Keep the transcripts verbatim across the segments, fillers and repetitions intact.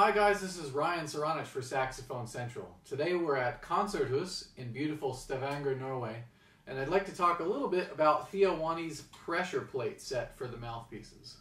Hi guys, this is Ryan Saranich for Saxophone Central. Today we're at Konzerthus in beautiful Stavanger, Norway, and I'd like to talk a little bit about Theo Wanne's pressure plate set for the mouthpieces.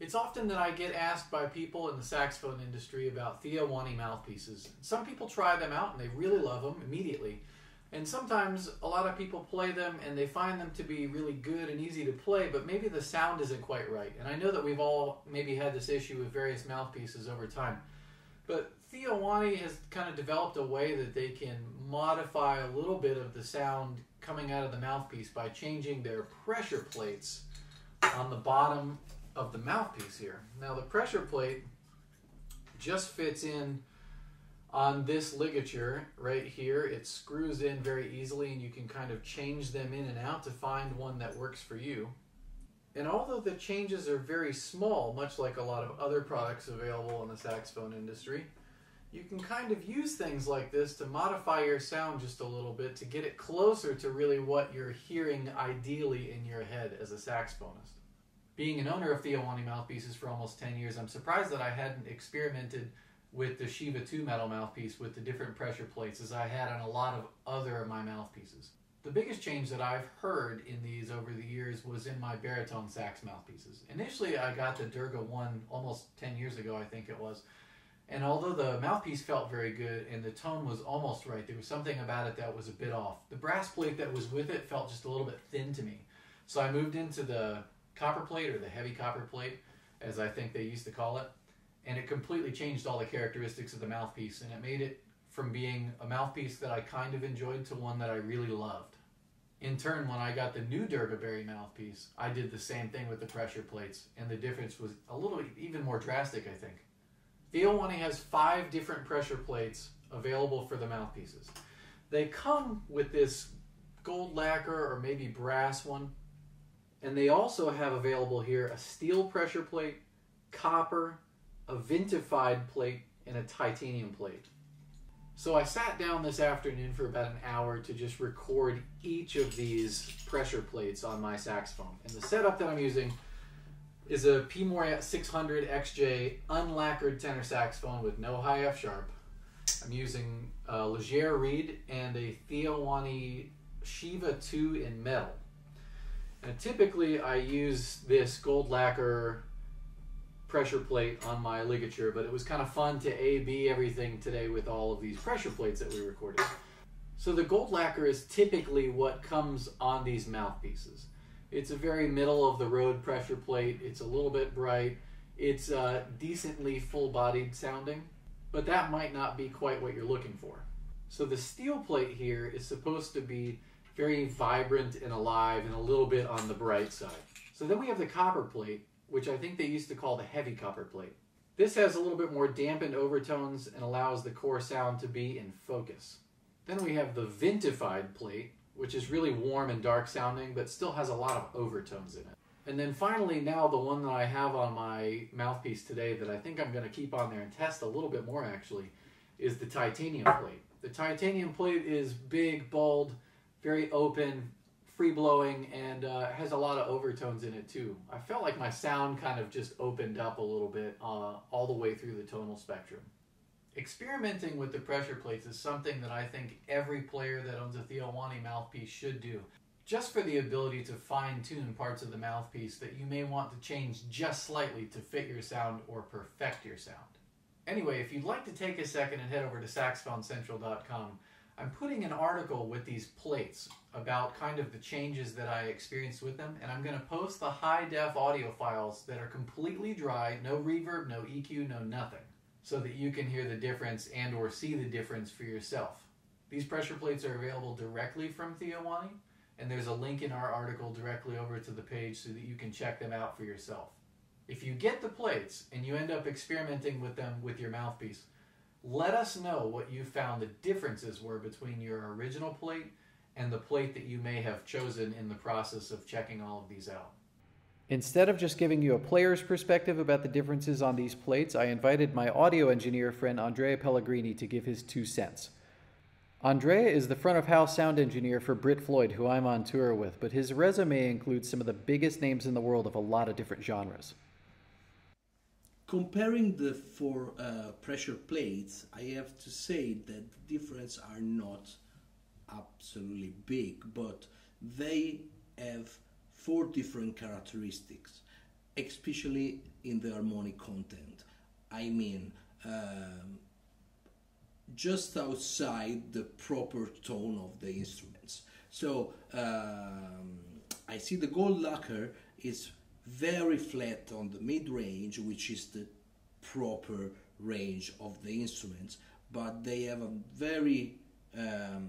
It's often that I get asked by people in the saxophone industry about Theo Wanne mouthpieces. Some people try them out and they really love them immediately. And sometimes a lot of people play them and they find them to be really good and easy to play, but maybe the sound isn't quite right. And I know that we've all maybe had this issue with various mouthpieces over time. But Theo Wanne has kind of developed a way that they can modify a little bit of the sound coming out of the mouthpiece by changing their pressure plates on the bottom of the mouthpiece here. Now the pressure plate just fits in on this ligature right here. It screws in very easily and you can kind of change them in and out to find one that works for you. And although the changes are very small, much like a lot of other products available in the saxophone industry, you can kind of use things like this to modify your sound just a little bit to get it closer to really what you're hearing ideally in your head as a saxophonist. Being an owner of Theo Wanne mouthpieces for almost ten years, I'm surprised that I hadn't experimented with the Shiva two metal mouthpiece with the different pressure plates as I had on a lot of other of my mouthpieces. The biggest change that I've heard in these over the years was in my baritone sax mouthpieces. Initially, I got the Durga one almost ten years ago, I think it was, and although the mouthpiece felt very good and the tone was almost right, there was something about it that was a bit off. The brass plate that was with it felt just a little bit thin to me, so I moved into the copper plate, or the heavy copper plate as I think they used to call it, and it completely changed all the characteristics of the mouthpiece, and it made it from being a mouthpiece that I kind of enjoyed to one that I really loved. In turn, when I got the new Durga Berry mouthpiece, I did the same thing with the pressure plates, and the difference was a little even more drastic, I think. Theo Wanne has five different pressure plates available for the mouthpieces. They come with this gold lacquer or maybe brass one, and they also have available here a steel pressure plate, copper, a Vintified plate, and a titanium plate. So I sat down this afternoon for about an hour to just record each of these pressure plates on my saxophone. And the setup that I'm using is a P. Mauriat six hundred X J unlacquered tenor saxophone with no high F sharp. I'm using a Legere reed and a Theo Wanne Shiva two in metal. And typically I use this gold lacquer pressure plate on my ligature, but it was kind of fun to A B everything today with all of these pressure plates that we recorded. So the gold lacquer is typically what comes on these mouthpieces. It's a very middle of the road pressure plate. It's a little bit bright. It's uh, decently full-bodied sounding, but that might not be quite what you're looking for. So the steel plate here is supposed to be very vibrant and alive and a little bit on the bright side. So then we have the copper plate, which I think they used to call the heavy copper plate. This has a little bit more dampened overtones and allows the core sound to be in focus. Then we have the Vintified plate, which is really warm and dark sounding, but still has a lot of overtones in it. And then finally, now the one that I have on my mouthpiece today that I think I'm gonna keep on there and test a little bit more actually, is the titanium plate. The titanium plate is big, bold, very open, free-blowing, and uh, has a lot of overtones in it too. I felt like my sound kind of just opened up a little bit uh, all the way through the tonal spectrum. Experimenting with the pressure plates is something that I think every player that owns a Theo Wanne mouthpiece should do, just for the ability to fine-tune parts of the mouthpiece that you may want to change just slightly to fit your sound or perfect your sound. Anyway, if you'd like to take a second and head over to saxophone central dot com, I'm putting an article with these plates about kind of the changes that I experienced with them, and I'm going to post the high-def audio files that are completely dry, no reverb, no E Q, no nothing, so that you can hear the difference and or see the difference for yourself. These pressure plates are available directly from Theo Wanne, and there's a link in our article directly over to the page so that you can check them out for yourself. If you get the plates and you end up experimenting with them with your mouthpiece, let us know what you found the differences were between your original plate and the plate that you may have chosen in the process of checking all of these out. Instead of just giving you a player's perspective about the differences on these plates, I invited my audio engineer friend Andrea Pellegrini to give his two cents. Andrea is the front-of-house sound engineer for Britt Floyd, who I'm on tour with, but his resume includes some of the biggest names in the world of a lot of different genres. Comparing the four uh, pressure plates, I have to say that the differences are not absolutely big, but they have four different characteristics, especially in the harmonic content. I mean, uh, just outside the proper tone of the instruments. So um, I see the gold lacquer is very flat on the mid-range, which is the proper range of the instruments, but they have a very um,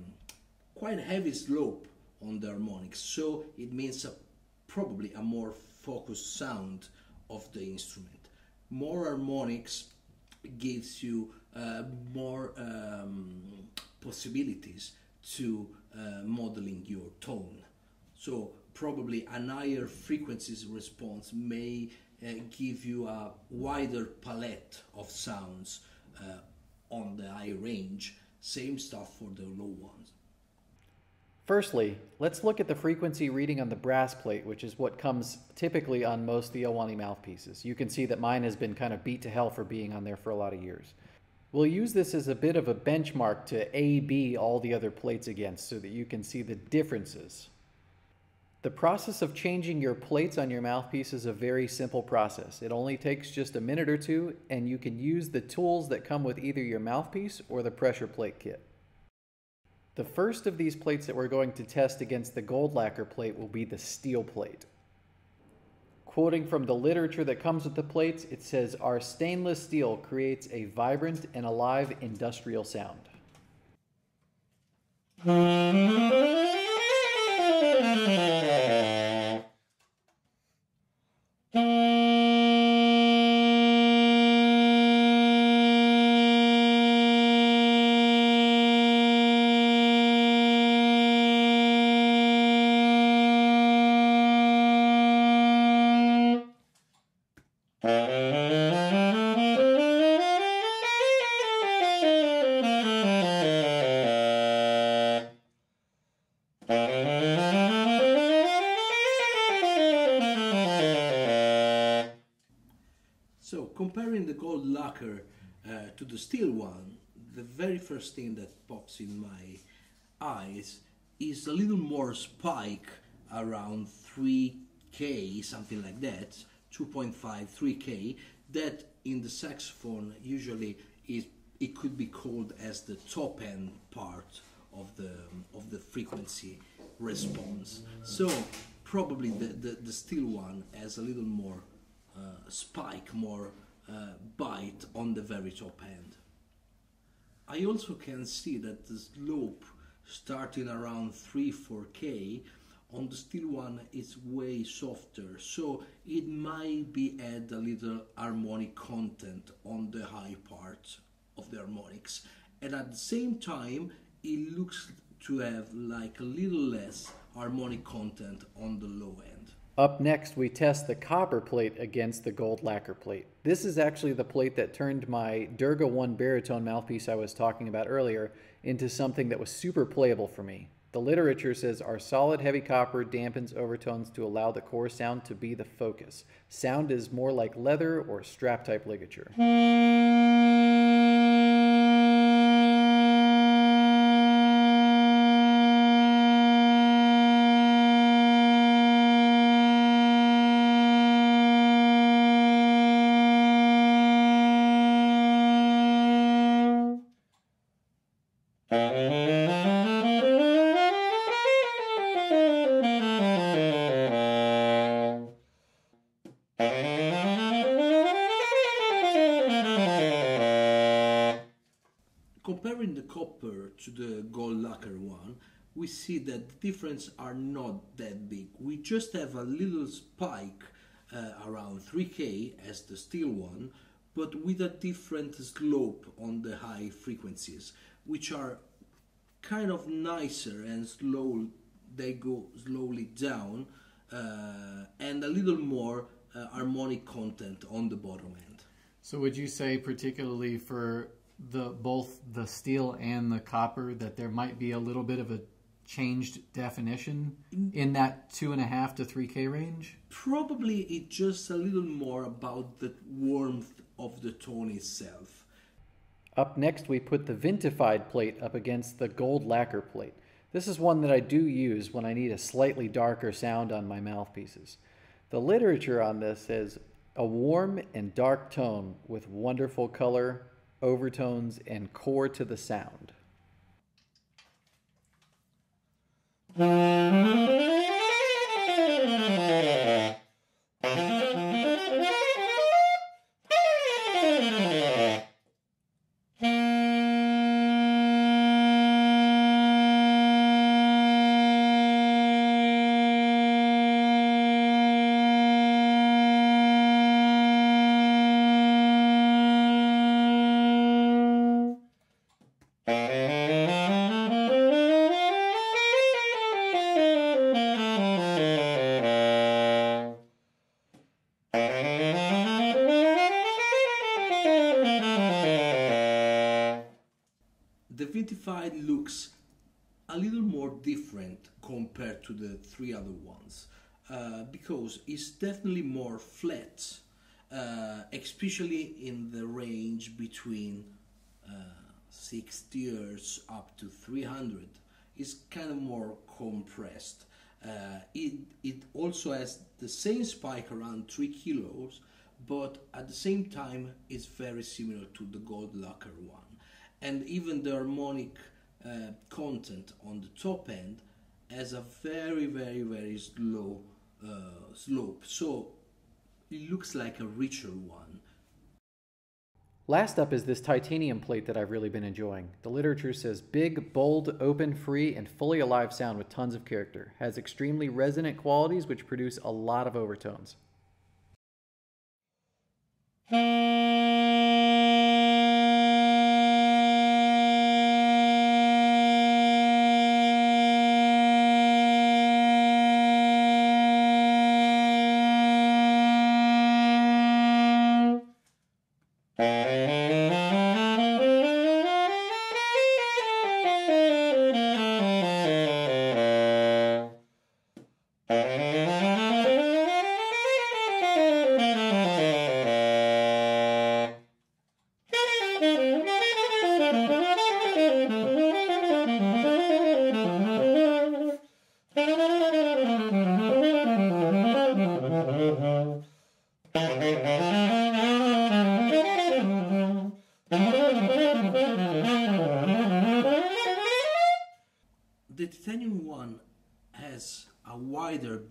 quite heavy slope on the harmonics, so it means a, probably a more focused sound of the instrument. More harmonics gives you Uh, more um, possibilities to uh, modeling your tone. So probably an higher frequencies response may uh, give you a wider palette of sounds uh, on the high range. Same stuff for the low ones. Firstly, let's look at the frequency reading on the brass plate, which is what comes typically on most Theo Wanne mouthpieces. You can see that mine has been kind of beat to hell for being on there for a lot of years. We'll use this as a bit of a benchmark to A B all the other plates against so that you can see the differences. The process of changing your plates on your mouthpiece is a very simple process. It only takes just a minute or two, and you can use the tools that come with either your mouthpiece or the pressure plate kit. The first of these plates that we're going to test against the gold lacquer plate will be the steel plate. Quoting from the literature that comes with the plates, it says, "Our stainless steel creates a vibrant and alive industrial sound." Comparing the gold lacquer uh, to the steel one, the very first thing that pops in my eyes is a little more spike around three K, something like that, two point five, three K, that in the saxophone usually is, it could be called as the top end part of the, of the frequency response. So probably the, the, the steel one has a little more uh, spike, more Uh, bite on the very top end. I also can see that the slope starting around three, four K on the steel one is way softer, so it might be add a little harmonic content on the high part of the harmonics, and at the same time it looks to have like a little less harmonic content on the low end. Up next, we test the copper plate against the gold lacquer plate. This is actually the plate that turned my Durga one baritone mouthpiece I was talking about earlier into something that was super playable for me. The literature says our solid heavy copper dampens overtones to allow the core sound to be the focus. Sound is more like leather or strap type ligature. Comparing the copper to the gold lacquer one, we see that the differences are not that big. We just have a little spike uh, around three K as the steel one, but with a different slope on the high frequencies, which are kind of nicer and slow. They go slowly down uh, and a little more uh, harmonic content on the bottom end. So would you say particularly for the both the steel and the copper that there might be a little bit of a changed definition in that two and a half to three K range? Probably it's just a little more about the warmth of the tone itself. Up next, we put the Vintified plate up against the gold lacquer plate. This is one that I do use when I need a slightly darker sound on my mouthpieces. The literature on this says a warm and dark tone with wonderful color, overtones, and core to the sound. Vintified looks a little more different compared to the three other ones uh, because it's definitely more flat, uh, especially in the range between uh, sixty hertz up to three hundred. It's kind of more compressed. Uh, it, it also has the same spike around three kilos, but at the same time it's very similar to the gold lacquer one. And even the harmonic uh, content on the top end has a very, very, very slow uh, slope. So it looks like a richer one. Last up is this titanium plate that I've really been enjoying. The literature says big, bold, open, free, and fully alive sound with tons of character. Has extremely resonant qualities which produce a lot of overtones.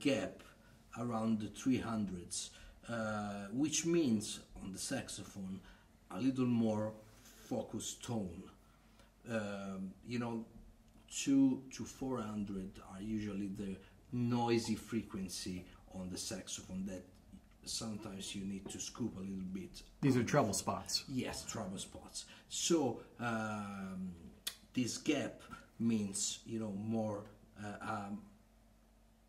Gap around the three hundreds, uh, which means on the saxophone a little more focused tone. Um, you know, two to four hundred are usually the noisy frequency on the saxophone that sometimes you need to scoop a little bit. These are trouble spots. Yes, trouble spots. So um, this gap means, you know, more uh, um,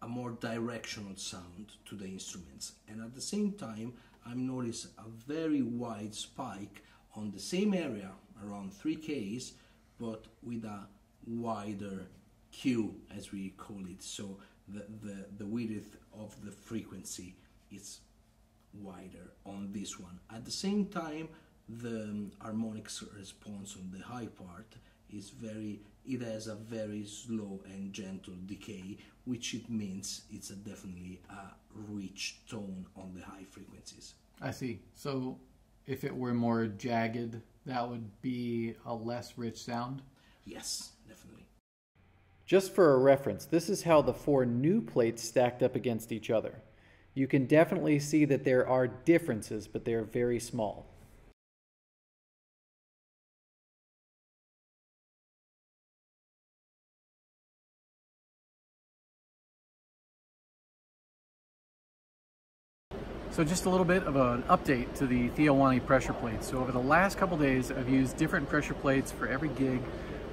a more directional sound to the instruments, and at the same time I've noticed a very wide spike on the same area around three Ks, but with a wider Q, as we call it, so the, the, the width of the frequency is wider on this one. At the same time, the harmonic response on the high part is very, it has a very slow and gentle decay, which it means it's a definitely a rich tone on the high frequencies. I see. So if it were more jagged, that would be a less rich sound? Yes, definitely. Just for a reference, this is how the four new plates stacked up against each other. You can definitely see that there are differences, but they are very small. So just a little bit of an update to the Theo Wanne pressure plates. So over the last couple days, I've used different pressure plates for every gig,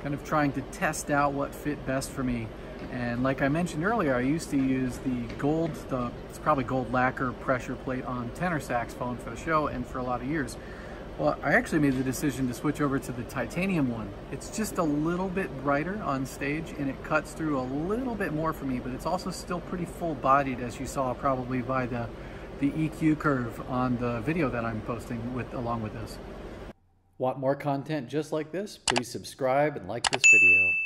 kind of trying to test out what fit best for me. And like I mentioned earlier, I used to use the gold, the, it's probably gold lacquer pressure plate on tenor saxophone for the show and for a lot of years. Well, I actually made the decision to switch over to the titanium one. It's just a little bit brighter on stage and it cuts through a little bit more for me, but it's also still pretty full-bodied, as you saw probably by the, the E Q curve on the video that I'm posting with along with this. Want more content just like this? Please subscribe and like this video.